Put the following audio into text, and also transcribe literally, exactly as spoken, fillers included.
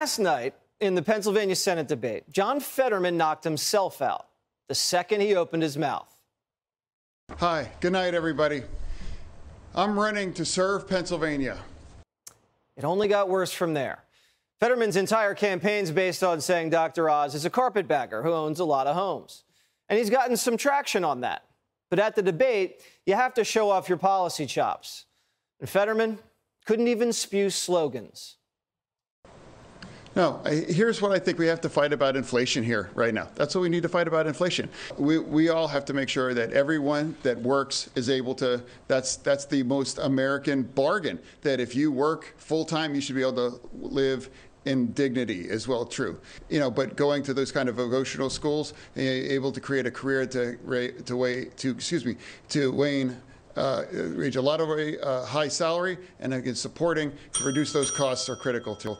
Last night, in the Pennsylvania Senate debate, John Fetterman knocked himself out the second he opened his mouth. Hi, good night, everybody. I'm running to serve Pennsylvania. It only got worse from there. Fetterman's entire campaign's based on saying Doctor Oz is a carpetbagger who owns a lot of homes. And he's gotten some traction on that. But at the debate, you have to show off your policy chops. And Fetterman couldn't even spew slogans. No, I, here's what I think we have to fight about inflation here right now. That's what we need to fight about inflation. We, we all have to make sure that everyone that works is able to, that's, that's the most American bargain, that if you work full time, you should be able to live in dignity as well, true. You know, but going to those kind of vocational schools, able to create a career to, to, weigh, to excuse me, to wane Uh, reach a lot of uh, high salary, and again, supporting to reduce those costs are critical to.